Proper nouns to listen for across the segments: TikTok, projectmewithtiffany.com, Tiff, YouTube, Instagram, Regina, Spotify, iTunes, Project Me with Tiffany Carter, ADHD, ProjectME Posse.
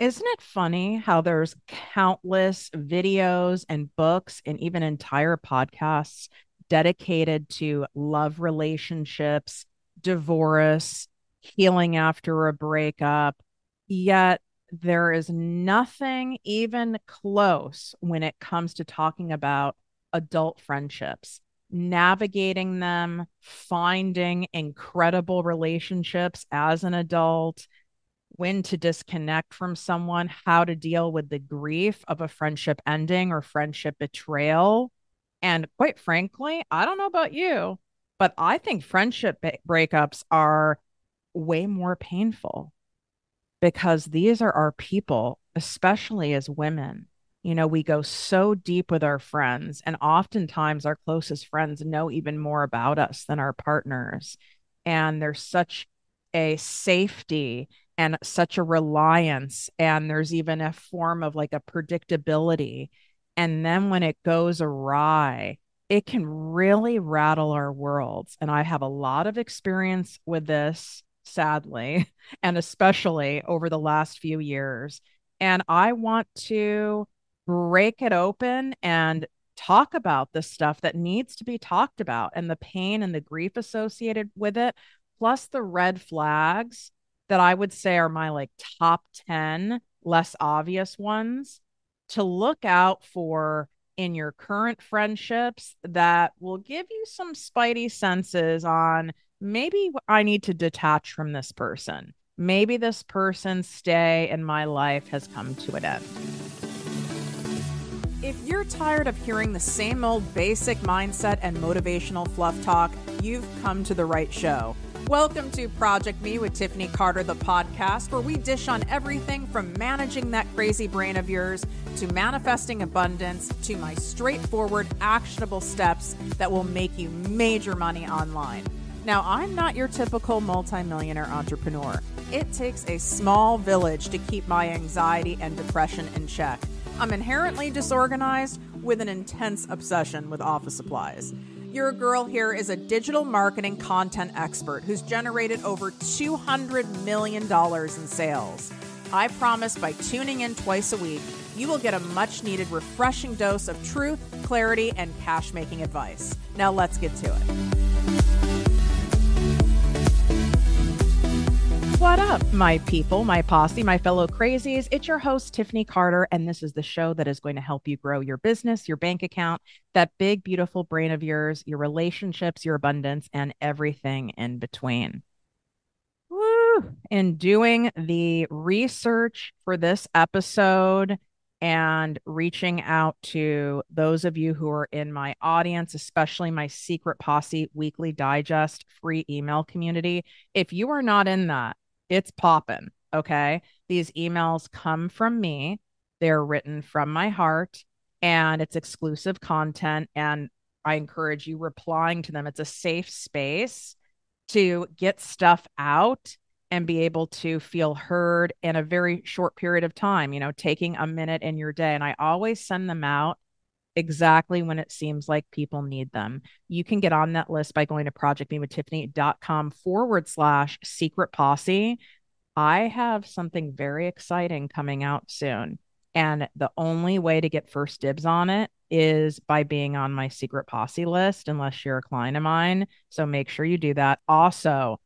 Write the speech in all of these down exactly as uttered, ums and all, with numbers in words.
Isn't it funny how there's countless videos and books and even entire podcasts dedicated to love relationships, divorce, healing after a breakup, yet there is nothing even close when it comes to talking about adult friendships, navigating them, finding incredible relationships as an adult, when to disconnect from someone, how to deal with the grief of a friendship ending or friendship betrayal. And quite frankly, I don't know about you, but I think friendship ba- breakups are way more painful because these are our people, especially as women. You know, we go so deep with our friends, and oftentimes our closest friends know even more about us than our partners. And there's such a safety and such a reliance, and there's even a form of like a predictability. And then when it goes awry, it can really rattle our worlds. And I have a lot of experience with this, sadly, and especially over the last few years. And I want to break it open and talk about the stuff that needs to be talked about and the pain and the grief associated with it, plus the red flags that I would say are my like top ten less obvious ones to look out for in your current friendships that will give you some spidey senses on maybe I need to detach from this person. Maybe this person's stay in my life has come to an end. If you're tired of hearing the same old basic mindset and motivational fluff talk, you've come to the right show. Welcome to Project Me with Tiffany Carter, the podcast, where we dish on everything from managing that crazy brain of yours to manifesting abundance to my straightforward, actionable steps that will make you major money online. Now, I'm not your typical multimillionaire entrepreneur. It takes a small village to keep my anxiety and depression in check. I'm inherently disorganized with an intense obsession with office supplies. Your girl here is a digital marketing content expert who's generated over two hundred million dollars in sales. I promise by tuning in twice a week, you will get a much-needed refreshing dose of truth, clarity, and cash-making advice. Now let's get to it. What up, my people, my posse, my fellow crazies? It's your host, Tiffany Carter, and this is the show that is going to help you grow your business, your bank account, that big, beautiful brain of yours, your relationships, your abundance, and everything in between. Woo! In doing the research for this episode and reaching out to those of you who are in my audience, especially my Secret Posse Weekly Digest free email community, if you are not in that, it's popping, okay? These emails come from me. They're written from my heart. And it's exclusive content, and I encourage you replying to them. It's a safe space to get stuff out and be able to feel heard in a very short period of time, you know, taking a minute in your day. And I always send them out exactly when it seems like people need them. You can get on that list by going to project me with tiffany dot com forward slash secret posse. I have something very exciting coming out soon. And the only way to get first dibs on it is by being on my Secret Posse list, unless you're a client of mine. So make sure you do that. Also,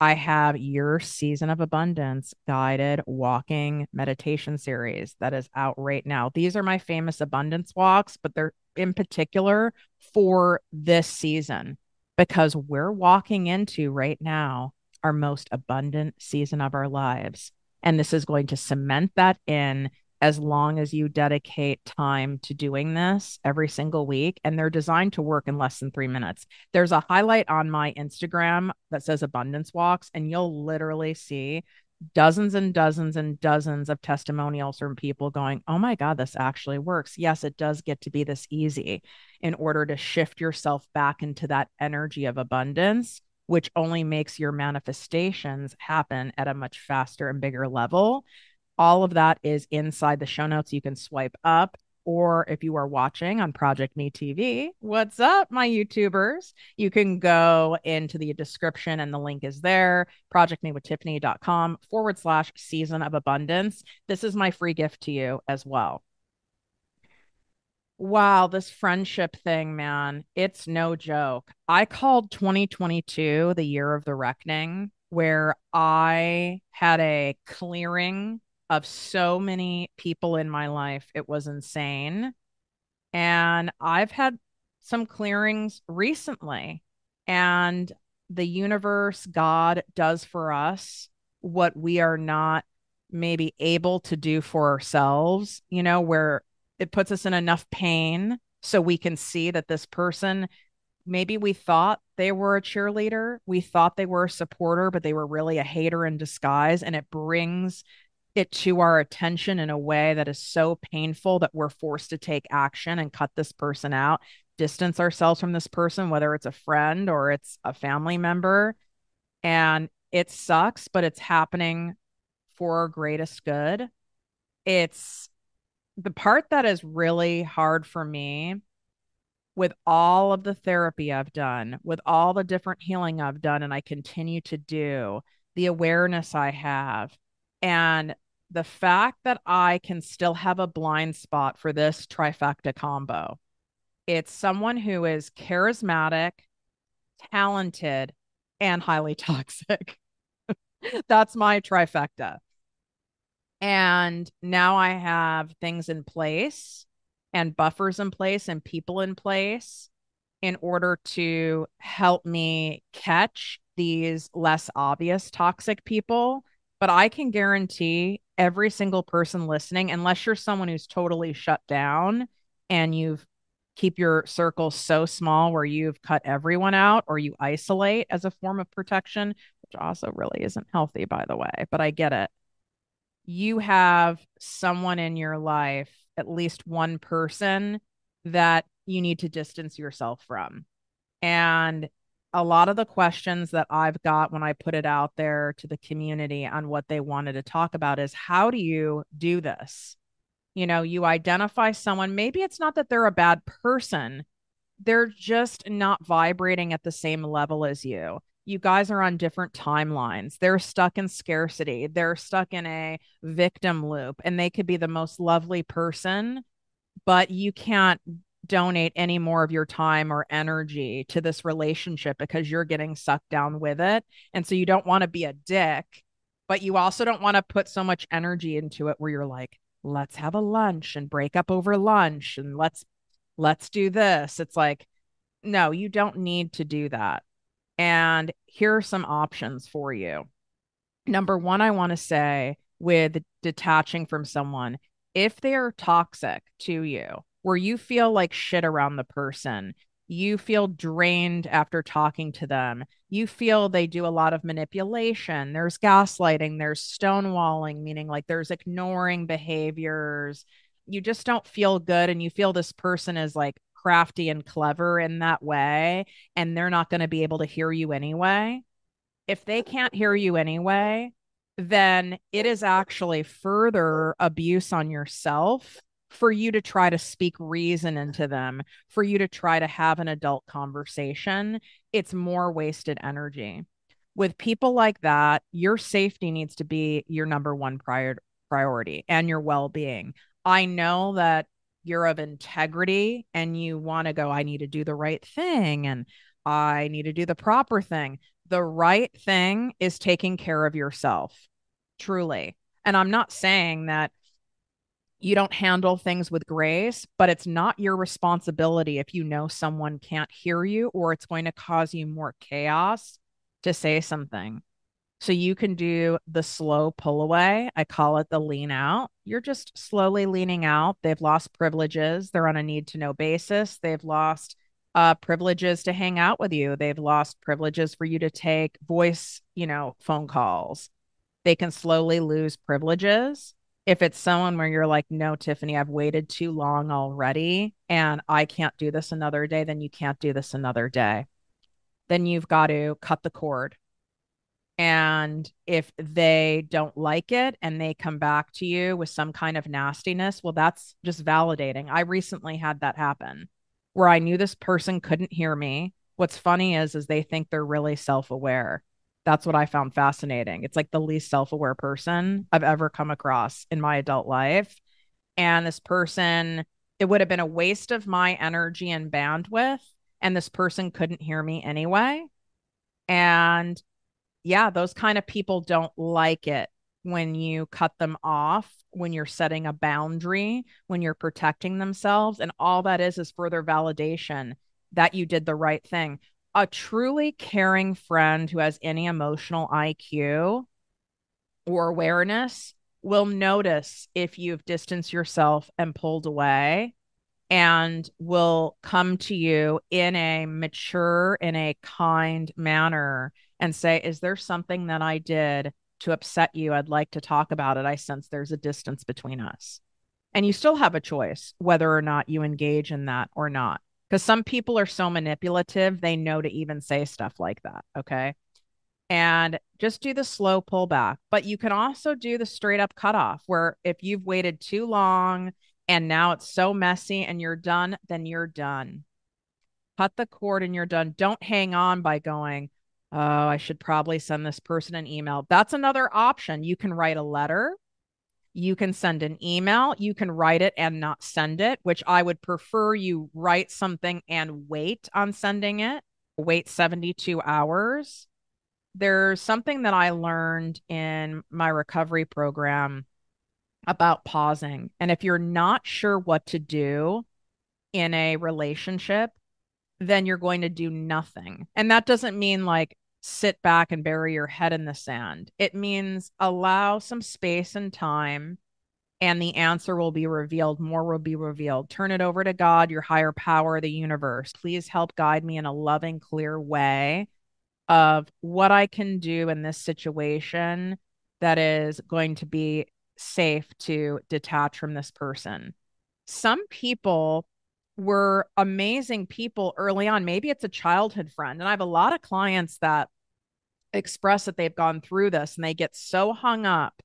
I have your Season of Abundance guided walking meditation series that is out right now. These are my famous abundance walks, but they're in particular for this season because we're walking into right now our most abundant season of our lives. And this is going to cement that in as long as you dedicate time to doing this every single week. And they're designed to work in less than three minutes. There's a highlight on my Instagram that says abundance walks, and you'll literally see dozens and dozens and dozens of testimonials from people going, oh my God, this actually works. Yes, it does get to be this easy in order to shift yourself back into that energy of abundance, which only makes your manifestations happen at a much faster and bigger level. All of that is inside the show notes. You can swipe up or if you are watching on Project Me T V, what's up, my YouTubers? You can go into the description and the link is there, project me with tiffany dot com forward slash season of abundance. This is my free gift to you as well. Wow, this friendship thing, man, it's no joke. I called twenty twenty-two the year of the reckoning, where I had a clearing of so many people in my life. It was insane. And I've had some clearings recently, and the universe, God, does for us what we are not maybe able to do for ourselves, you know, where it puts us in enough pain so we can see that this person, maybe we thought they were a cheerleader, we thought they were a supporter, but they were really a hater in disguise. And it brings it to our attention in a way that is so painful that we're forced to take action and cut this person out, distance ourselves from this person, whether it's a friend or it's a family member. And it sucks, but it's happening for our greatest good. It's the part that is really hard for me with all of the therapy I've done, with all the different healing I've done, and I continue to do, the awareness I have, and the fact that I can still have a blind spot for this trifecta combo. It's someone who is charismatic, talented, and highly toxic. That's my trifecta. And now I have things in place and buffers in place and people in place in order to help me catch these less obvious toxic people. But I can guarantee every single person listening, unless you're someone who's totally shut down and you've keep your circle so small where you've cut everyone out or you isolate as a form of protection, which also really isn't healthy, by the way, but I get it. You have someone in your life, at least one person, that you need to distance yourself from. And a lot of the questions that I've got when I put it out there to the community on what they wanted to talk about is, how do you do this? You know, you identify someone, maybe it's not that they're a bad person, they're just not vibrating at the same level as you. You guys are on different timelines. They're stuck in scarcity. They're stuck in a victim loop, and they could be the most lovely person, but you can't donate any more of your time or energy to this relationship because you're getting sucked down with it. And so you don't want to be a dick, but you also don't want to put so much energy into it where you're like, let's have a lunch and break up over lunch and let's, let's do this. It's like, no, you don't need to do that. And here are some options for you. Number one, I want to say with detaching from someone, if they are toxic to you, where you feel like shit around the person, you feel drained after talking to them, you feel they do a lot of manipulation, there's gaslighting, there's stonewalling, meaning like there's ignoring behaviors, you just don't feel good and you feel this person is like crafty and clever in that way, and they're not going to be able to hear you anyway. If they can't hear you anyway, then it is actually further abuse on yourself for you to try to speak reason into them, for you to try to have an adult conversation. It's more wasted energy. With people like that, your safety needs to be your number one prior- priority and your well-being. I know that you're of integrity and you want to go, I need to do the right thing and I need to do the proper thing. The right thing is taking care of yourself, truly. And I'm not saying that you don't handle things with grace, but it's not your responsibility if you know someone can't hear you or it's going to cause you more chaos to say something. So you can do the slow pull away. I call it the lean out. You're just slowly leaning out. They've lost privileges. They're on a need to know basis. They've lost uh, privileges to hang out with you. They've lost privileges for you to take voice, you know, phone calls. They can slowly lose privileges. If it's someone where you're like, no, Tiffany, I've waited too long already and I can't do this another day, then you can't do this another day. Then you've got to cut the cord. And if they don't like it and they come back to you with some kind of nastiness, well, that's just validating. I recently had that happen where I knew this person couldn't hear me. What's funny is, is they think they're really self-aware. That's what I found fascinating. It's like the least self-aware person I've ever come across in my adult life. And this person, it would have been a waste of my energy and bandwidth. And this person couldn't hear me anyway. And yeah, those kind of people don't like it when you cut them off, when you're setting a boundary, when you're protecting themselves. And all that is, is further validation that you did the right thing. A truly caring friend who has any emotional I Q or awareness will notice if you've distanced yourself and pulled away, and will come to you in a mature, in a kind manner and say, is there something that I did to upset you? I'd like to talk about it. I sense there's a distance between us. And you still have a choice whether or not you engage in that or not. Because some people are so manipulative, they know to even say stuff like that. Okay. And just do the slow pullback. But you can also do the straight up cutoff, where if you've waited too long and now it's so messy and you're done, then you're done. Cut the cord and you're done. Don't hang on by going, oh, I should probably send this person an email. That's another option. You can write a letter. You can send an email. You can write it and not send it, which I would prefer you write something and wait on sending it. Wait seventy-two hours. There's something that I learned in my recovery program about pausing. And if you're not sure what to do in a relationship, then you're going to do nothing. And that doesn't mean like sit back and bury your head in the sand. It means allow some space and time, and the answer will be revealed. More will be revealed. Turn it over to God, your higher power, the universe. Please help guide me in a loving, clear way of what I can do in this situation that is going to be safe to detach from this person. Some people were amazing people early on. Maybe it's a childhood friend. And I have a lot of clients that express that they've gone through this, and they get so hung up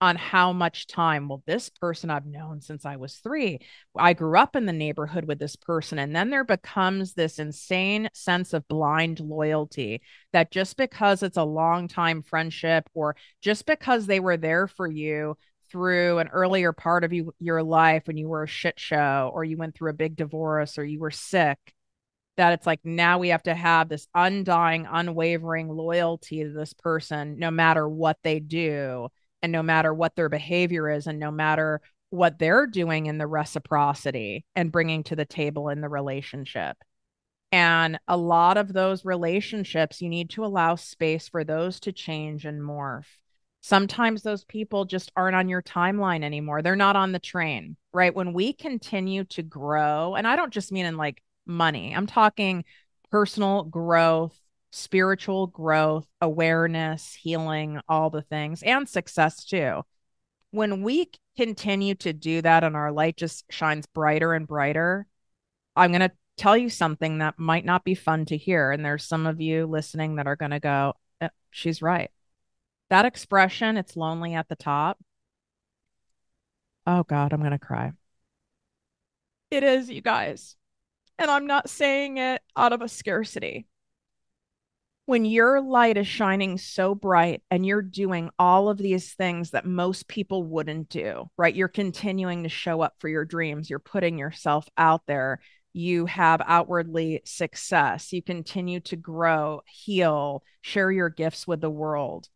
on how much time. Well, this person I've known since I was three. I grew up in the neighborhood with this person. And then there becomes this insane sense of blind loyalty that just because it's a long-time friendship, or just because they were there for you through an earlier part of you, your life when you were a shit show, or you went through a big divorce, or you were sick, that it's like, now we have to have this undying, unwavering loyalty to this person, no matter what they do. And no matter what their behavior is, and no matter what they're doing in the reciprocity and bringing to the table in the relationship. And a lot of those relationships, you need to allow space for those to change and morph. Sometimes those people just aren't on your timeline anymore. They're not on the train, right? When we continue to grow, and I don't just mean in like money, I'm talking personal growth, spiritual growth, awareness, healing, all the things, and success too. When we continue to do that and our light just shines brighter and brighter, I'm going to tell you something that might not be fun to hear. And there's some of you listening that are going to go, eh, she's right. That expression, it's lonely at the top. Oh God, I'm going to cry. It is, you guys. And I'm not saying it out of a scarcity. When your light is shining so bright and you're doing all of these things that most people wouldn't do, right? You're continuing to show up for your dreams. You're putting yourself out there. You have outwardly success. You continue to grow, heal, share your gifts with the world.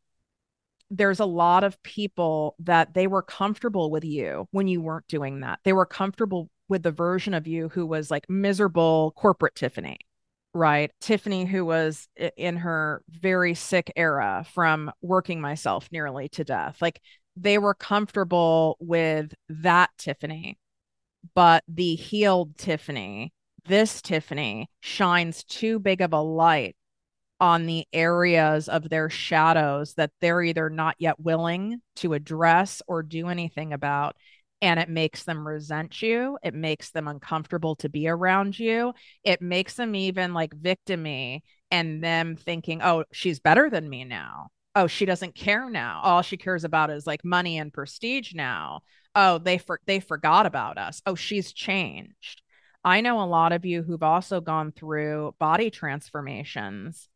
There's a lot of people that they were comfortable with you when you weren't doing that. They were comfortable with the version of you who was like miserable corporate Tiffany. Right. Tiffany, who was in her very sick era from working myself nearly to death. Like they were comfortable with that Tiffany, but the healed Tiffany, this Tiffany shines too big of a light on the areas of their shadows that they're either not yet willing to address or do anything about. And it makes them resent you. It makes them uncomfortable to be around you. It makes them even like victim-y, and them thinking, oh, she's better than me now. oh, she doesn't care now. All she cares about is like money and prestige now. Oh, they for- they forgot about us. Oh, she's changed. I know a lot of you who've also gone through body transformations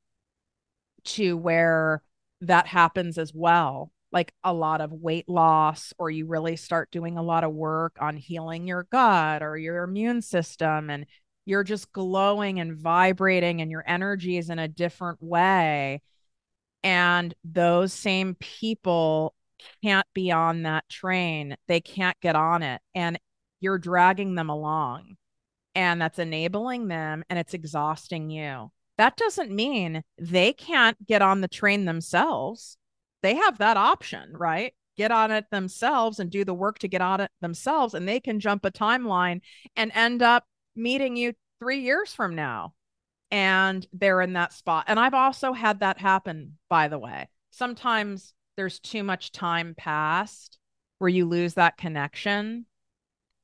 to where that happens as well. Like a lot of weight loss, or you really start doing a lot of work on healing your gut or your immune system, and you're just glowing and vibrating and your energy is in a different way. And those same people can't be on that train. They can't get on it, and you're dragging them along, and that's enabling them, and it's exhausting you. That doesn't mean they can't get on the train themselves. They have that option, right? Get on it themselves and do the work to get on it themselves. And they can jump a timeline and end up meeting you three years from now. And they're in that spot. And I've also had that happen, by the way. Sometimes there's too much time passed where you lose that connection.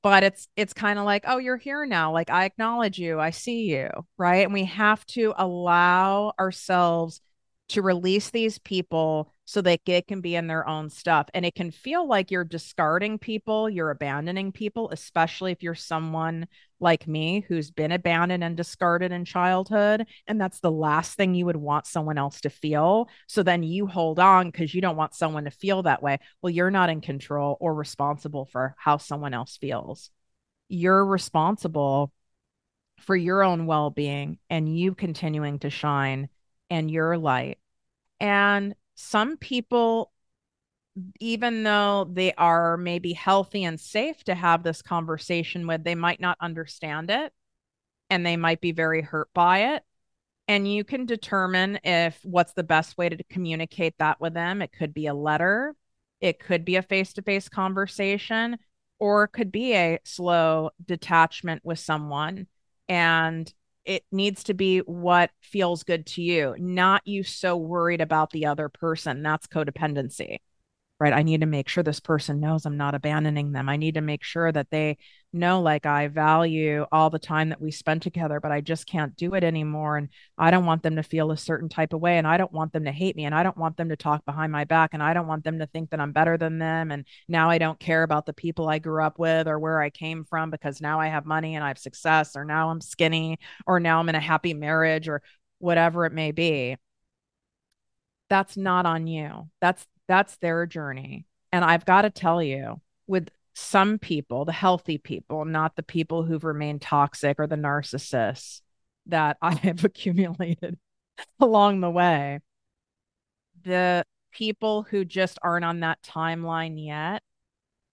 But it's it's kind of like, oh, you're here now. Like, I acknowledge you. I see you, right? And we have to allow ourselves to release these people so that they can be in their own stuff. And it can feel like you're discarding people, you're abandoning people, especially if you're someone like me who's been abandoned and discarded in childhood. And that's the last thing you would want someone else to feel. So then you hold on because you don't want someone to feel that way. Well, you're not in control or responsible for how someone else feels. You're responsible for your own well-being and you continuing to shine and your light. And some people, even though they are maybe healthy and safe to have this conversation with, they might not understand it and they might be very hurt by it. And you can determine if what's the best way to communicate that with them. It could be a letter, it could be a face-to-face conversation, or it could be a slow detachment with someone. And it needs to be what feels good to you, not you so worried about the other person. That's codependency, right? I need to make sure this person knows I'm not abandoning them. I need to make sure that they know, like, I value all the time that we spend together, but I just can't do it anymore. And I don't want them to feel a certain type of way. And I don't want them to hate me. And I don't want them to talk behind my back. And I don't want them to think that I'm better than them. And now I don't care about the people I grew up with or where I came from, because now I have money and I have success, or now I'm skinny, or now I'm in a happy marriage, or whatever it may be. That's not on you. That's That's their journey. And I've got to tell you, with some people, the healthy people, not the people who've remained toxic or the narcissists that I have accumulated along the way, the people who just aren't on that timeline yet,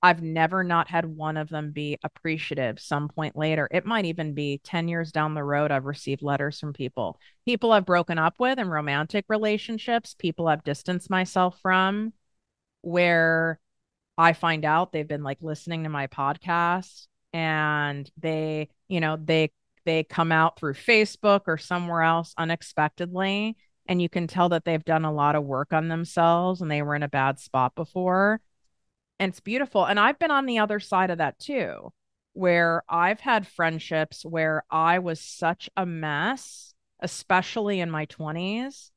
I've never not had one of them be appreciative some point later. It might even be ten years down the road. I've received letters from people, people I've broken up with in romantic relationships, people I've distanced myself from, where I find out they've been like listening to my podcast, and they, you know, they, they come out through Facebook or somewhere else unexpectedly. And you can tell that they've done a lot of work on themselves and they were in a bad spot before. And it's beautiful. And I've been on the other side of that too, where I've had friendships where I was such a mess, especially in my twenties.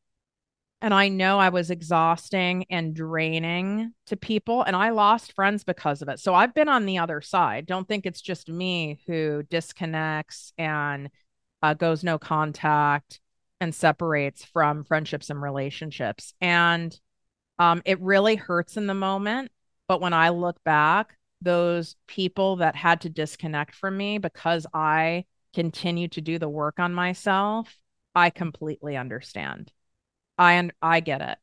And I know I was exhausting and draining to people, and I lost friends because of it. So I've been on the other side. Don't think it's just me who disconnects and uh, goes no contact and separates from friendships and relationships. And um, it really hurts in the moment. But when I look back, those people that had to disconnect from me because I continue to do the work on myself, I completely understand. I I get it.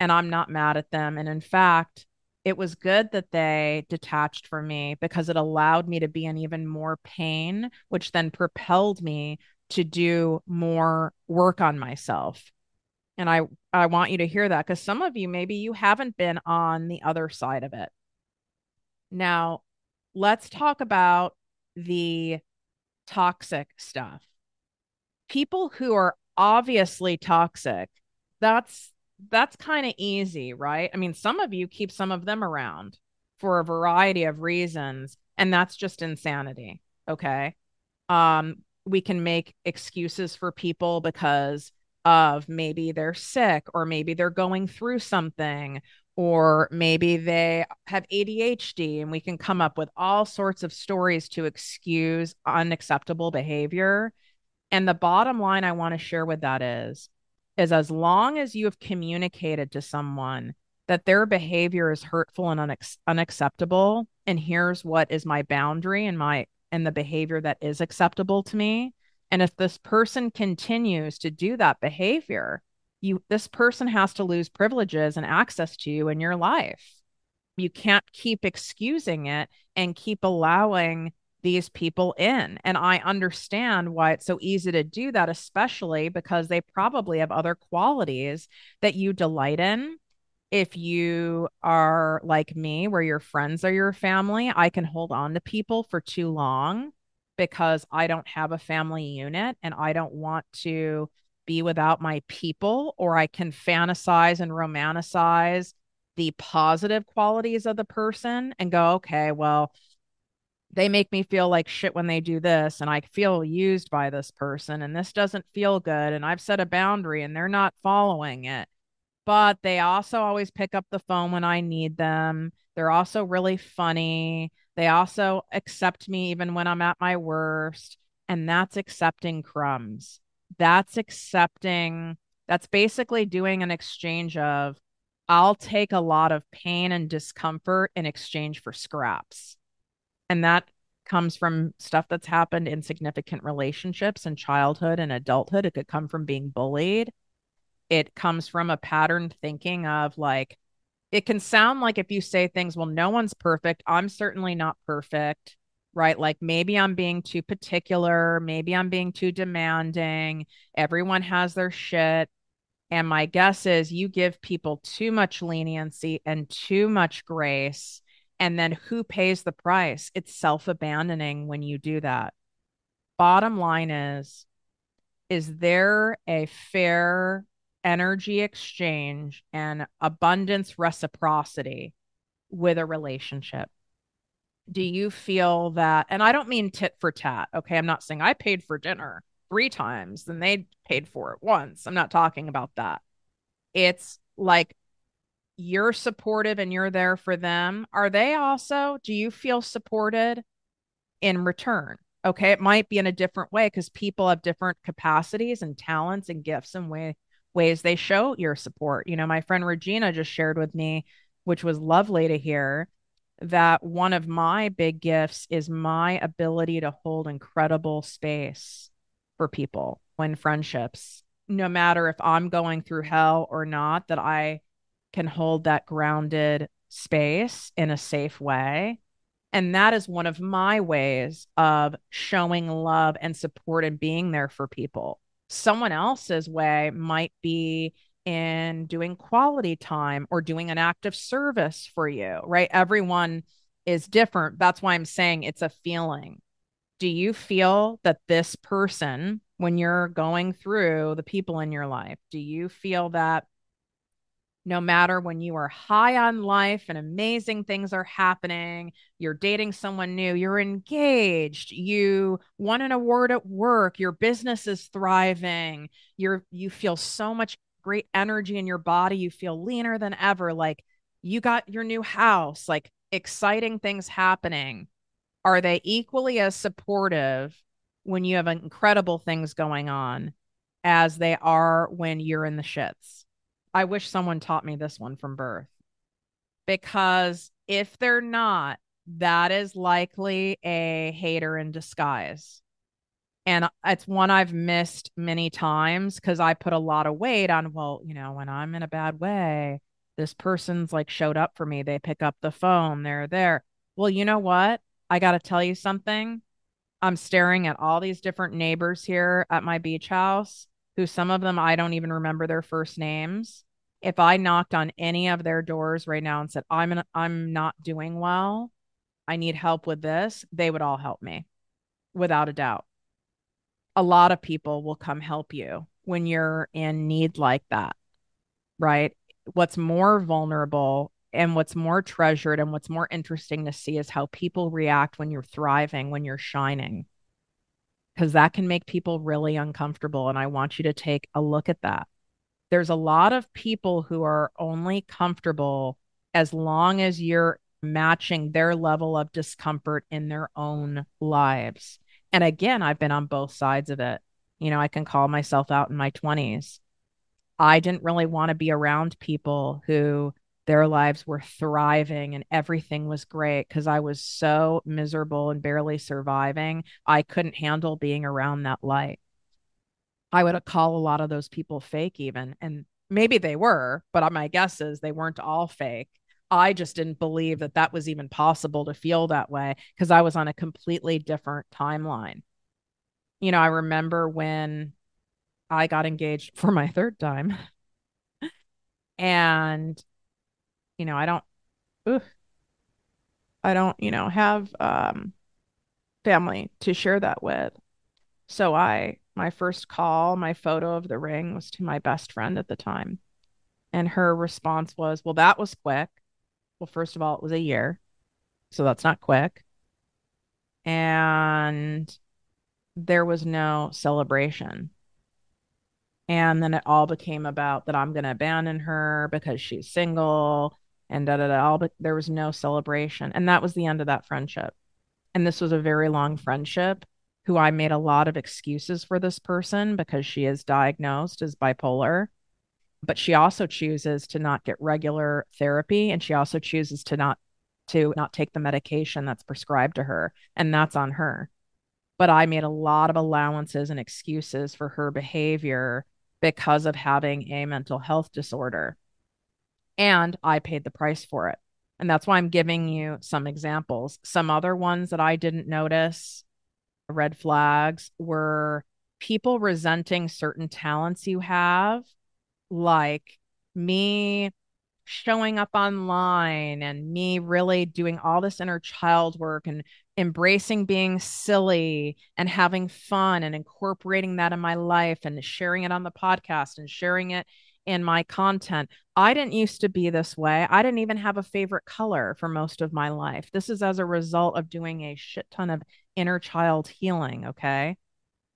And I'm not mad at them. And in fact, it was good that they detached from me, because it allowed me to be in even more pain, which then propelled me to do more work on myself. And I, I want you to hear that, because some of you, maybe you haven't been on the other side of it. Now, let's talk about the toxic stuff. People who are obviously toxic, that's, that's kind of easy, right? I mean, some of you keep some of them around for a variety of reasons, and that's just insanity. Okay. Um, we can make excuses for people because of maybe they're sick, or maybe they're going through something, or maybe they have A D H D, and we can come up with all sorts of stories to excuse unacceptable behavior. And the bottom line I want to share with that is, is as long as you have communicated to someone that their behavior is hurtful and unac- unacceptable, and here's what is my boundary and my and the behavior that is acceptable to me. And if this person continues to do that behavior, you, this person has to lose privileges and access to you in your life. You can't keep excusing it and keep allowing these people in. And I understand why it's so easy to do that, especially because they probably have other qualities that you delight in. If you are like me, where your friends are your family, I can hold on to people for too long because I don't have a family unit and I don't want to be without my people, or I can fantasize and romanticize the positive qualities of the person and go, okay, well, they make me feel like shit when they do this, and I feel used by this person, and this doesn't feel good, and I've set a boundary and they're not following it. But they also always pick up the phone when I need them. They're also really funny. They also accept me even when I'm at my worst. And that's accepting crumbs. That's accepting. That's basically doing an exchange of, I'll take a lot of pain and discomfort in exchange for scraps. And that comes from stuff that's happened in significant relationships in childhood and adulthood. It could come from being bullied. It comes from a patterned thinking of, like, it can sound like if you say things, well, no one's perfect. I'm certainly not perfect, right? Like maybe I'm being too particular. Maybe I'm being too demanding. Everyone has their shit. And my guess is you give people too much leniency and too much grace. And then who pays the price? It's self-abandoning when you do that. Bottom line is, is there a fair energy exchange and abundance reciprocity with a relationship? Do you feel that? And I don't mean tit for tat. Okay. I'm not saying I paid for dinner three times and they paid for it once. I'm not talking about that. It's like you're supportive and you're there for them. Are they also, do you feel supported in return? Okay. It might be in a different way because people have different capacities and talents and gifts and ways. ways they show your support. You know, my friend Regina just shared with me, which was lovely to hear, that one of my big gifts is my ability to hold incredible space for people when friendships, no matter if I'm going through hell or not, that I can hold that grounded space in a safe way. And that is one of my ways of showing love and support and being there for people. Someone else's way might be in doing quality time or doing an act of service for you, right? Everyone is different. That's why I'm saying it's a feeling. Do you feel that this person, when you're going through the people in your life, do you feel that no matter when you are high on life and amazing things are happening, you're dating someone new, you're engaged, you won an award at work, your business is thriving, you're, you feel so much great energy in your body, you feel leaner than ever, like you got your new house, like exciting things happening. Are they equally as supportive when you have incredible things going on as they are when you're in the shits? I wish someone taught me this one from birth, because if they're not, that is likely a hater in disguise. And it's one I've missed many times because I put a lot of weight on, well, you know, when I'm in a bad way, this person's like showed up for me. They pick up the phone. They're there. Well, you know what? I got to tell you something. I'm staring at all these different neighbors here at my beach house, who some of them, I don't even remember their first names. If I knocked on any of their doors right now and said, I'm an, I'm not doing well, I need help with this, they would all help me without a doubt. A lot of people will come help you when you're in need like that, right? What's more vulnerable and what's more treasured and what's more interesting to see is how people react when you're thriving, when you're shining. because that can make people really uncomfortable. And I want you to take a look at that. There's a lot of people who are only comfortable as long as you're matching their level of discomfort in their own lives. And again, I've been on both sides of it. You know, I can call myself out in my twenties. I didn't really want to be around people who their lives were thriving and everything was great, because I was so miserable and barely surviving. I couldn't handle being around that light. I would call a lot of those people fake even, and maybe they were, but my guess is they weren't all fake. I just didn't believe that that was even possible to feel that way, because I was on a completely different timeline. You know, I remember when I got engaged for my third time and, you know, I don't, oof, I don't, you know, have um, family to share that with. So I, my first call, my photo of the ring was to my best friend at the time. And her response was, well, that was quick. Well, first of all, it was a year, so that's not quick. And there was no celebration. And then it all became about that I'm going to abandon her because she's single and da da da. All, but there was no celebration. And that was the end of that friendship. And this was a very long friendship who I made a lot of excuses for this person because she is diagnosed as bipolar, but she also chooses to not get regular therapy. And she also chooses to not, to not take the medication that's prescribed to her. And that's on her. But I made a lot of allowances and excuses for her behavior because of having a mental health disorder. And I paid the price for it. And that's why I'm giving you some examples. Some other ones that I didn't notice, red flags, were people resenting certain talents you have, like me showing up online and me really doing all this inner child work and embracing being silly and having fun and incorporating that in my life and sharing it on the podcast and sharing it in my content. I didn't used to be this way. I didn't even have a favorite color for most of my life. This is as a result of doing a shit ton of inner child healing. Okay.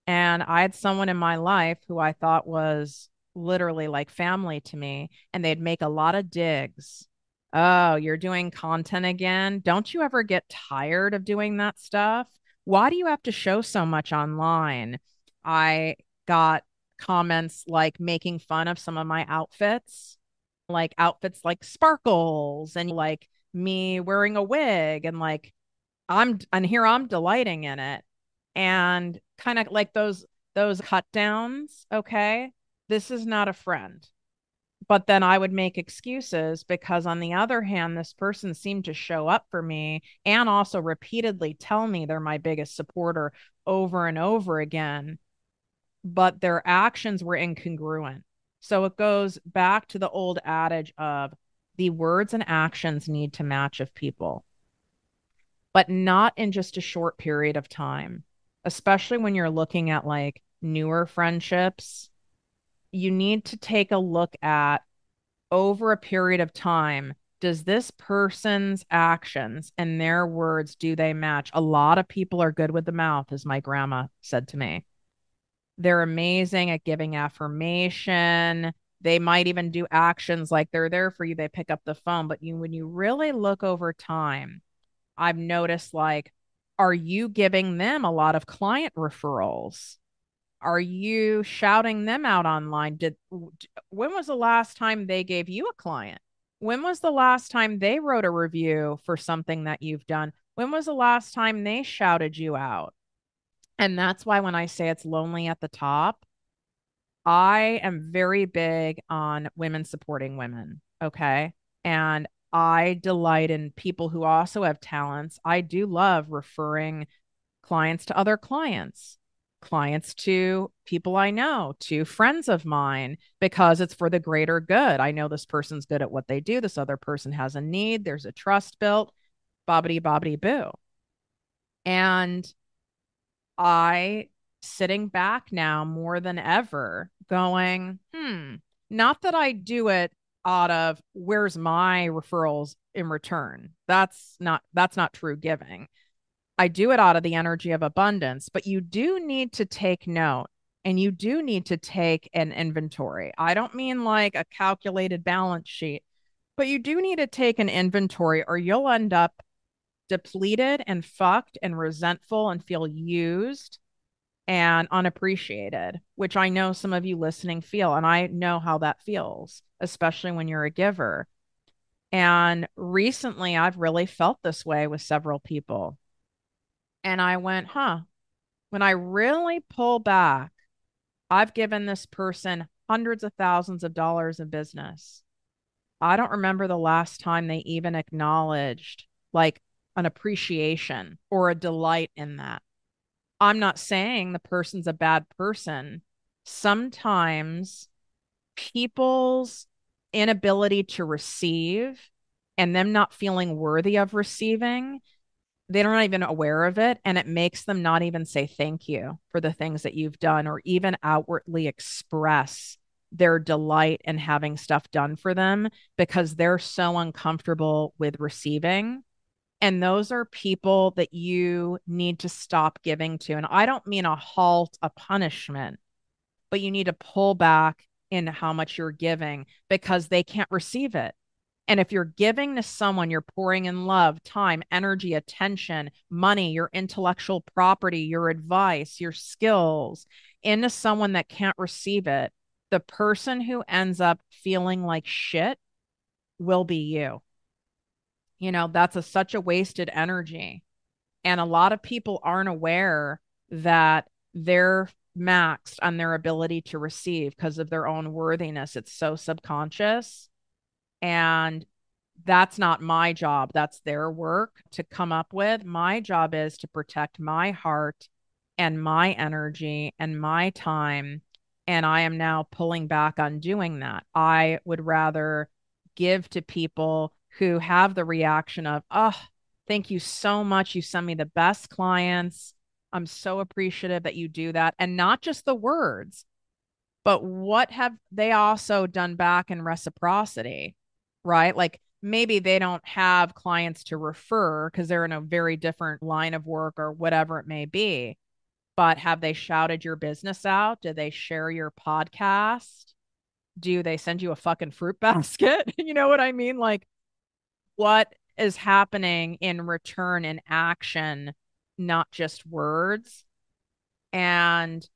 And I had someone in my life who I thought was literally like family to me, and they'd make a lot of digs. Oh, you're doing content again? Don't you ever get tired of doing that stuff? Why do you have to show so much online? I got comments like making fun of some of my outfits, like outfits like sparkles and like me wearing a wig and like I'm, and here I'm delighting in it, and kind of like those, those cut downs. Okay. This is not a friend. But then I would make excuses because on the other hand, this person seemed to show up for me and also repeatedly tell me they're my biggest supporter over and over again, but their actions were incongruent. So it goes back to the old adage of the words and actions need to match of people, but not in just a short period of time, especially when you're looking at like newer friendships. You need to take a look at over a period of time. Does this person's actions and their words, do they match? A lot of people are good with the mouth, as my grandma said to me. They're amazing at giving affirmation. They might even do actions like they're there for you. They pick up the phone. But you, when you really look over time, I've noticed, like, are you giving them a lot of client referrals? Are you shouting them out online? Did, when was the last time they gave you a client? When was the last time they wrote a review for something that you've done? When was the last time they shouted you out? And that's why when I say it's lonely at the top, I am very big on women supporting women. Okay. And I delight in people who also have talents. I do love referring clients to other clients. clients to people I know, to friends of mine, because it's for the greater good. I know this person's good at what they do. This other person has a need. There's a trust built, bobbity, bobbity, boo. And I, sitting back now more than ever, going, hmm, not that I do it out of where's my referrals in return. That's not, that's not true giving. I do it out of the energy of abundance, but you do need to take note and you do need to take an inventory. I don't mean like a calculated balance sheet, but you do need to take an inventory or you'll end up depleted and fucked and resentful and feel used and unappreciated, which I know some of you listening feel. And I know how that feels, especially when you're a giver. And recently I've really felt this way with several people. And I went, huh, when I really pull back, I've given this person hundreds of thousands of dollars in business. I don't remember the last time they even acknowledged like an appreciation or a delight in that. I'm not saying the person's a bad person. Sometimes people's inability to receive and them not feeling worthy of receiving, they're not even aware of it. And it makes them not even say thank you for the things that you've done or even outwardly express their delight in having stuff done for them because they're so uncomfortable with receiving. And those are people that you need to stop giving to. And I don't mean a halt, a punishment, but you need to pull back in how much you're giving because they can't receive it. And if you're giving to someone, you're pouring in love, time, energy, attention, money, your intellectual property, your advice, your skills into someone that can't receive it. The person who ends up feeling like shit will be you. You know, that's a, such a wasted energy. And a lot of people aren't aware that they're maxed on their ability to receive because of their own worthiness. It's so subconscious. And that's not my job. That's their work to come up with. My job is to protect my heart and my energy and my time. And I am now pulling back on doing that. I would rather give to people who have the reaction of, oh, thank you so much. You send me the best clients. I'm so appreciative that you do that. And not just the words, but what have they also done back in reciprocity, right? Like maybe they don't have clients to refer because they're in a very different line of work or whatever it may be. But have they shouted your business out? Did they share your podcast? Do they send you a fucking fruit basket? You know what I mean? Like, what is happening in return in action, not just words? And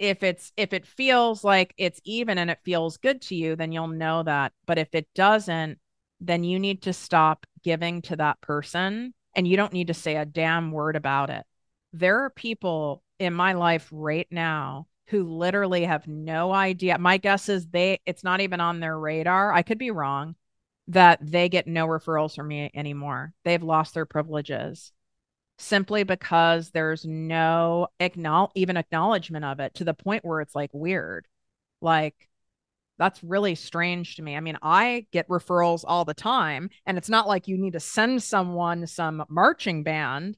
if it's if it feels like it's even and it feels good to you, then you'll know that. But if it doesn't, then you need to stop giving to that person and you don't need to say a damn word about it. There are people in my life right now who literally have no idea. My guess is they it's not even on their radar. I could be wrong. That they get no referrals from me anymore. They've lost their privileges simply because there's no acknowledge, even acknowledgement of it to the point where it's like weird. Like that's really strange to me. I mean, I get referrals all the time and it's not like you need to send someone some marching band,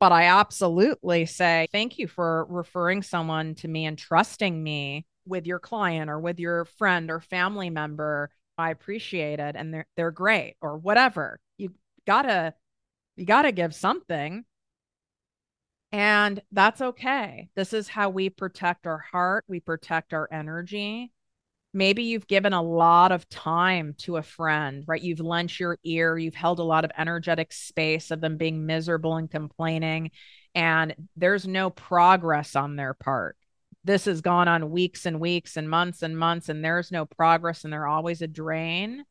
but I absolutely say, thank you for referring someone to me and trusting me with your client or with your friend or family member. I appreciate it. And they're, they're great or whatever. You gotta, you gotta give something and that's okay. This is how we protect our heart. We protect our energy. Maybe you've given a lot of time to a friend, right? You've lent your ear, you've held a lot of energetic space of them being miserable and complaining, and there's no progress on their part. This has gone on weeks and weeks and months and months, and there's no progress and they're always a drain.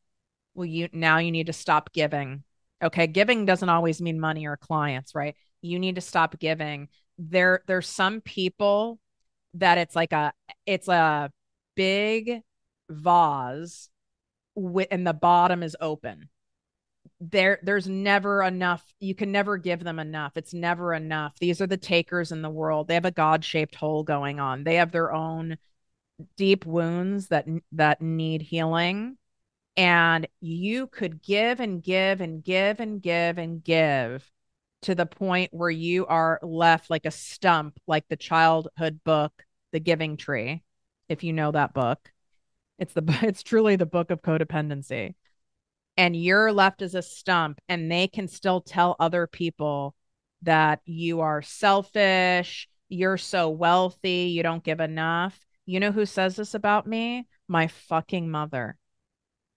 Well, you now you need to stop giving. Okay. Giving doesn't always mean money or clients, right? You need to stop giving. There, there's some people that it's like a, it's a big vase with, and the bottom is open. There, there's never enough. You can never give them enough. It's never enough. These are the takers in the world. They have a God-shaped hole going on. They have their own deep wounds that, that need healing. And you could give and give and give and give and give to the point where you are left like a stump, like the childhood book, The Giving Tree. If you know that book, it's the, it's truly the book of codependency. And you're left as a stump and they can still tell other people that you are selfish, you're so wealthy, you don't give enough. You know who says this about me? My fucking mother.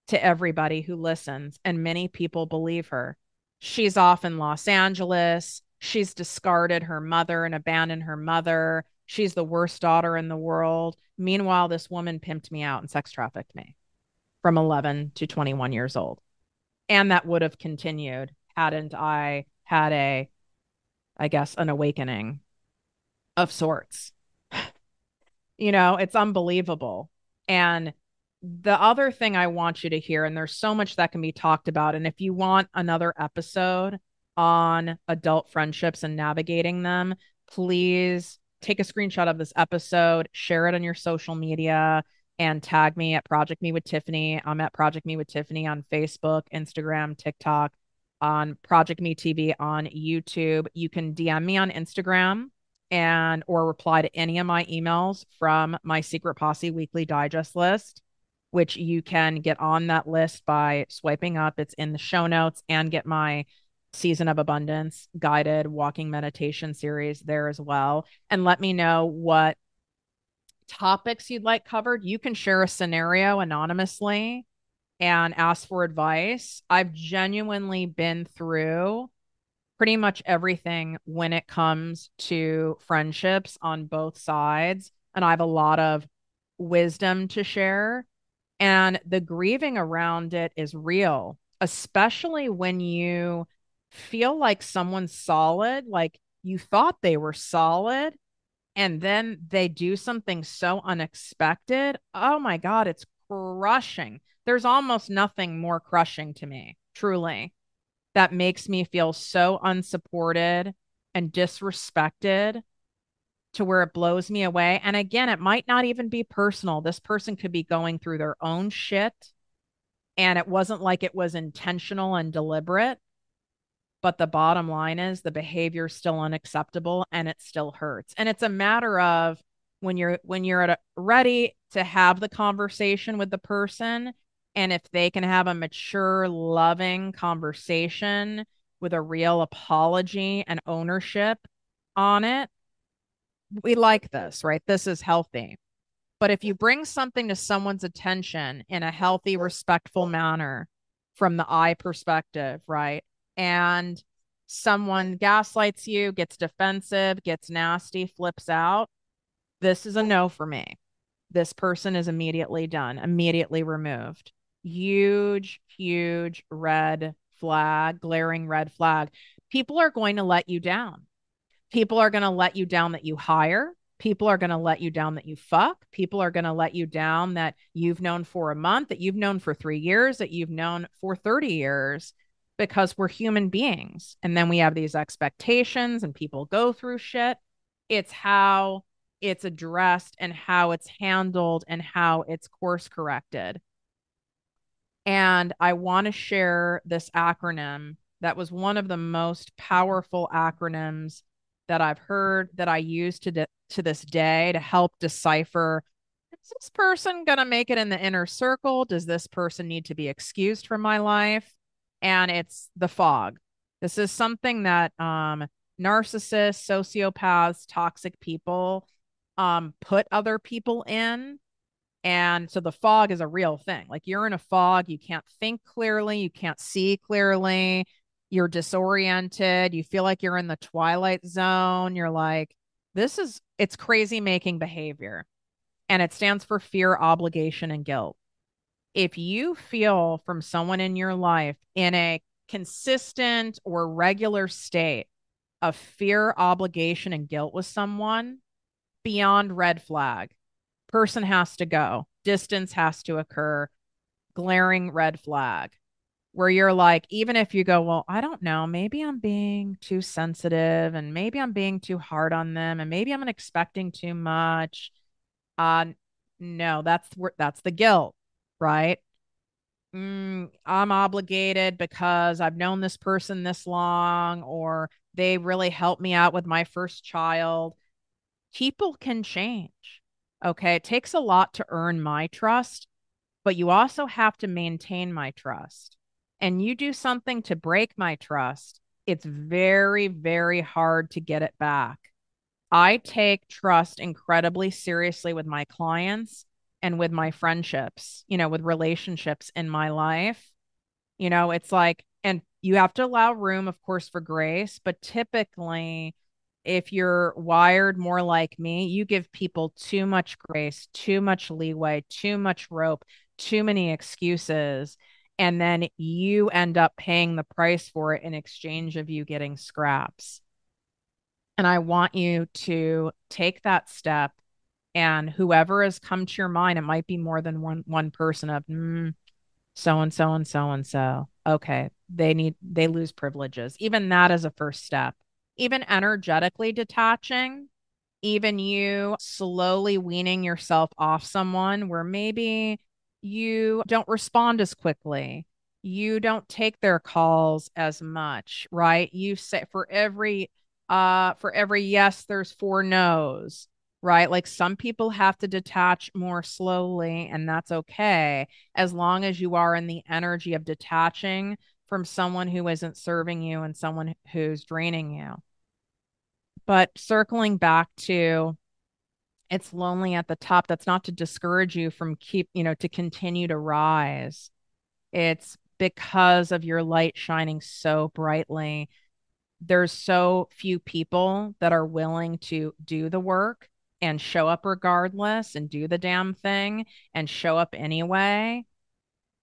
To everybody who listens, and many people believe her. She's off in Los Angeles. She's discarded her mother and abandoned her mother. She's the worst daughter in the world. Meanwhile, this woman pimped me out and sex trafficked me from eleven to twenty-one years old. And that would have continued hadn't I had a, I guess, an awakening of sorts. You know, it's unbelievable. And the other thing I want you to hear, and there's so much that can be talked about, and if you want another episode on adult friendships and navigating them, please take a screenshot of this episode, share it on your social media, and tag me at Project Me with Tiffany. I'm at Project Me with Tiffany on Facebook, Instagram, TikTok, on Project Me T V on YouTube. You can D M me on Instagram and or reply to any of my emails from my Secret Posse Weekly Digest list, which you can get on that list by swiping up. It's in the show notes, and get my Season of Abundance guided walking meditation series there as well. And let me know what topics you'd like covered. You can share a scenario anonymously and ask for advice. I've genuinely been through pretty much everything when it comes to friendships on both sides, and I have a lot of wisdom to share. And the grieving around it is real, especially when you feel like someone's solid, like you thought they were solid, and then they do something so unexpected. Oh my God, it's crushing. There's almost nothing more crushing to me, truly, that makes me feel so unsupported and disrespected, to where it blows me away. And again, it might not even be personal. This person could be going through their own shit, and it wasn't like it was intentional and deliberate. But the bottom line is the behavior is still unacceptable, and it still hurts. And it's a matter of when you're when you're at a, ready to have the conversation with the person, and if they can have a mature, loving conversation with a real apology and ownership on it. We like this, right? This is healthy. But if you bring something to someone's attention in a healthy, respectful manner from the I perspective, right? And someone gaslights you, gets defensive, gets nasty, flips out. This is a no for me. This person is immediately done, immediately removed. Huge, huge red flag, glaring red flag. People are going to let you down. People are going to let you down that you hire. People are going to let you down that you fuck. People are going to let you down that you've known for a month, that you've known for three years, that you've known for thirty years, because we're human beings. And then we have these expectations, and people go through shit. It's how it's addressed and how it's handled and how it's course corrected. And I want to share this acronym that was one of the most powerful acronyms that I've heard, that I use to, de- to this day to help decipher, is this person going to make it in the inner circle? Does this person need to be excused from my life? And it's the fog. This is something that um, narcissists, sociopaths, toxic people um, put other people in. And so the fog is a real thing. Like, you're in a fog. You can't think clearly. You can't see clearly. You're disoriented. You feel like you're in the twilight zone. You're like, this is, it's crazy making behavior. And it stands for fear, obligation, and guilt. If you feel from someone in your life in a consistent or regular state of fear, obligation, and guilt with someone, beyond red flag, person has to go, distance has to occur, glaring red flag. Where you're like, even if you go, well, I don't know, maybe I'm being too sensitive, and maybe I'm being too hard on them, and maybe I'm expecting too much. Uh, no, that's that's the guilt, right? Mm, I'm obligated because I've known this person this long, or they really helped me out with my first child. People can change, okay? It takes a lot to earn my trust, but you also have to maintain my trust. And you do something to break my trust, it's very, very hard to get it back. I take trust incredibly seriously with my clients and with my friendships, you know, with relationships in my life. You know, it's like, and you have to allow room, of course, for grace. But typically, if you're wired more like me, you give people too much grace, too much leeway, too much rope, too many excuses. And then you end up paying the price for it in exchange of you getting scraps. And I want you to take that step, and whoever has come to your mind, it might be more than one, one person of mm, so-and-so and so-and-so. Okay. They need, they lose privileges. Even that is a first step, even energetically detaching, even you slowly weaning yourself off someone where maybe you don't respond as quickly. You don't take their calls as much, right? You say for every, Uh, for every yes, there's four no's, right? Like some people have to detach more slowly, and that's okay. As long as you are in the energy of detaching from someone who isn't serving you and someone who's draining you. But circling back to it's lonely at the top, that's not to discourage you from keep, you know, to continue to rise. It's because of your light shining so brightly. There's so few people that are willing to do the work and show up regardless and do the damn thing and show up anyway.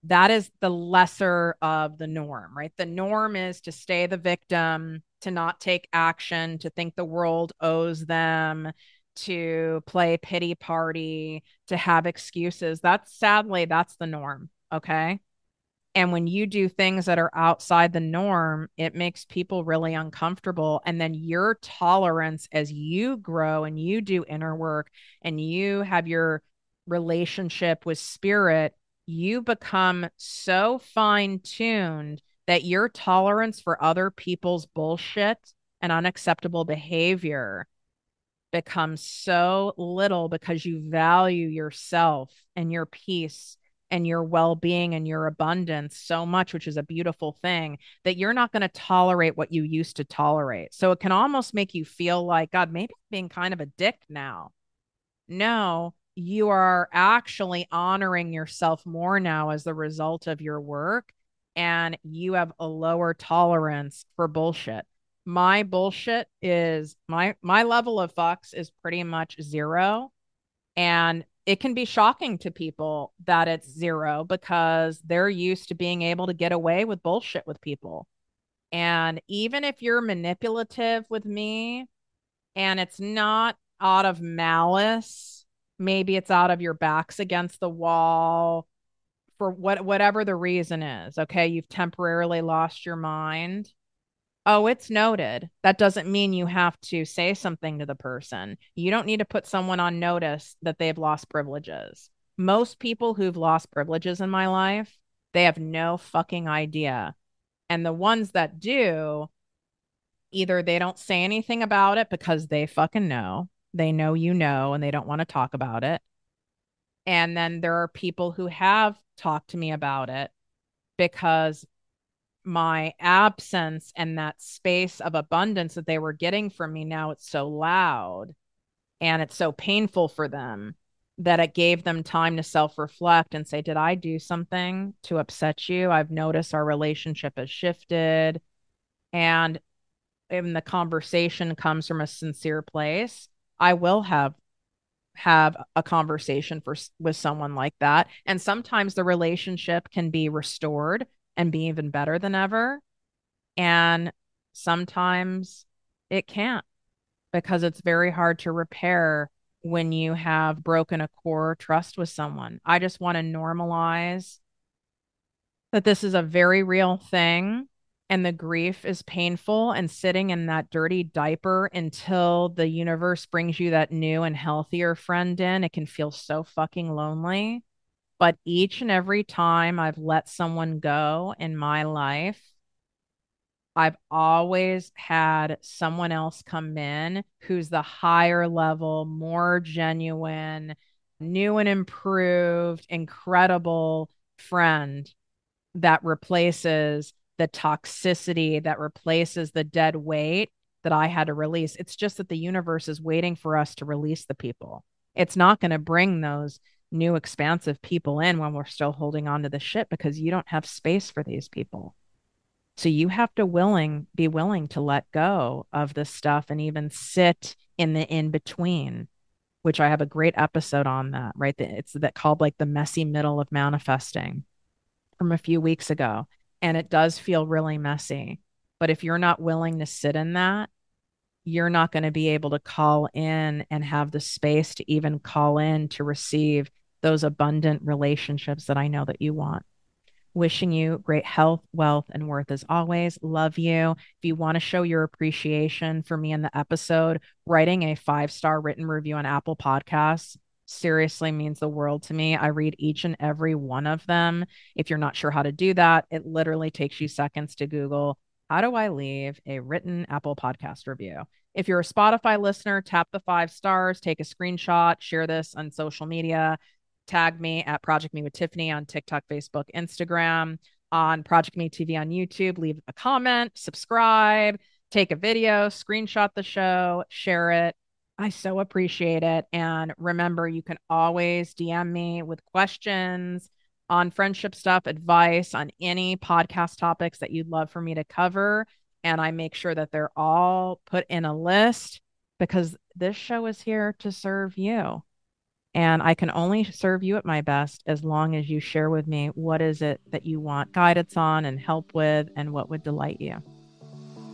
That is the lesser of the norm, right? The norm is to stay the victim, to not take action, to think the world owes them, to play pity party, to have excuses. That's sadly, that's the norm. Okay. And when you do things that are outside the norm, it makes people really uncomfortable. And then your tolerance as you grow and you do inner work and you have your relationship with spirit, you become so fine-tuned that your tolerance for other people's bullshit and unacceptable behavior becomes so little because you value yourself and your peace and your well-being and your abundance so much, which is a beautiful thing, that you're not going to tolerate what you used to tolerate. So it can almost make you feel like, God, maybe I'm being kind of a dick now. No, you are actually honoring yourself more now as the result of your work, and you have a lower tolerance for bullshit. My bullshit is, my my level of fucks is pretty much zero, and it can be shocking to people that it's zero because they're used to being able to get away with bullshit with people. And even if you're manipulative with me and it's not out of malice, maybe it's out of your back's against the wall for what, whatever the reason is. Okay. You've temporarily lost your mind. Oh, it's noted. That doesn't mean you have to say something to the person. You don't need to put someone on notice that they've lost privileges. Most people who've lost privileges in my life, they have no fucking idea. And the ones that do, either they don't say anything about it because they fucking know. They know you know, and they don't want to talk about it. And then there are people who have talked to me about it because my absence and that space of abundance that they were getting from me, now it's so loud and it's so painful for them that it gave them time to self-reflect and say, did I do something to upset you? I've noticed our relationship has shifted. And when the conversation comes from a sincere place, I will have have a conversation for with someone like that. And sometimes the relationship can be restored and be even better than ever. And sometimes it can't, because it's very hard to repair when you have broken a core trust with someone. I just want to normalize that this is a very real thing, and the grief is painful, and sitting in that dirty diaper until the universe brings you that new and healthier friend in, it can feel so fucking lonely. But each and every time I've let someone go in my life, I've always had someone else come in who's the higher level, more genuine, new and improved, incredible friend that replaces the toxicity that replaces the dead weight that I had to release. It's just that the universe is waiting for us to release the people. It's not going to bring those new expansive people in when we're still holding on to the shit, because you don't have space for these people. So you have to willing, be willing to let go of this stuff and even sit in the in-between, which I have a great episode on that, right? It's that called like the messy middle of manifesting from a few weeks ago. And it does feel really messy. But if you're not willing to sit in that, you're not going to be able to call in and have the space to even call in to receive those abundant relationships that I know that you want. Wishing you great health, wealth, and worth as always. Love you. If you want to show your appreciation for me in the episode, writing a five-star written review on Apple Podcasts seriously means the world to me. I read each and every one of them. If you're not sure how to do that, it literally takes you seconds to Google, how do I leave a written Apple Podcast review? If you're a Spotify listener, tap the five stars, take a screenshot, share this on social media. Tag me at Project Me with Tiffany on TikTok, Facebook, Instagram, on Project Me T V on YouTube. Leave a comment, subscribe, take a video, screenshot the show, share it. I so appreciate it. And remember, you can always D M me with questions on friendship stuff, advice, on any podcast topics that you'd love for me to cover. And I make sure that they're all put in a list, because this show is here to serve you. And I can only serve you at my best as long as you share with me what is it that you want guidance on and help with, and what would delight you.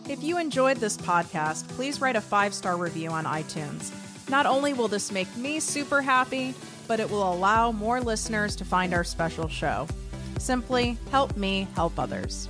If you enjoyed this podcast, please write a five-star review on iTunes. Not only will this make me super happy, but it will allow more listeners to find our special show. Simply help me help others.